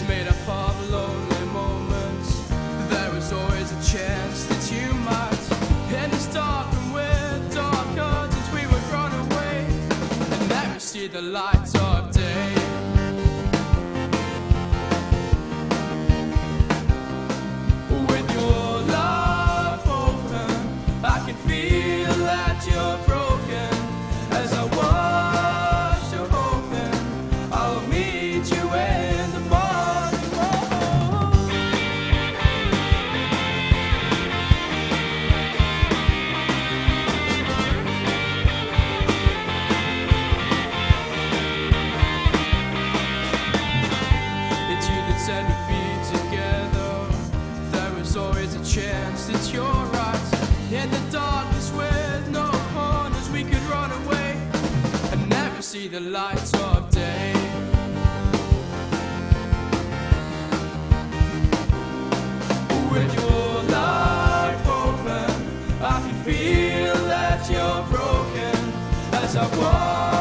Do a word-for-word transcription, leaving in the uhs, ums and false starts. is made up of lonely moments. There is always a chance that you might. And it's dark and we're dark curtains, we would run away and never see the light of day. With your love open, I can feel that you're broken. As I watch you open, I'll meet you in the morning. Oh. It's you that said we'd be together. There is always a chance that you're right. In the darkness with no corners, we could run away and never see the light of day. With your life open, I can feel that you're broken as I walk.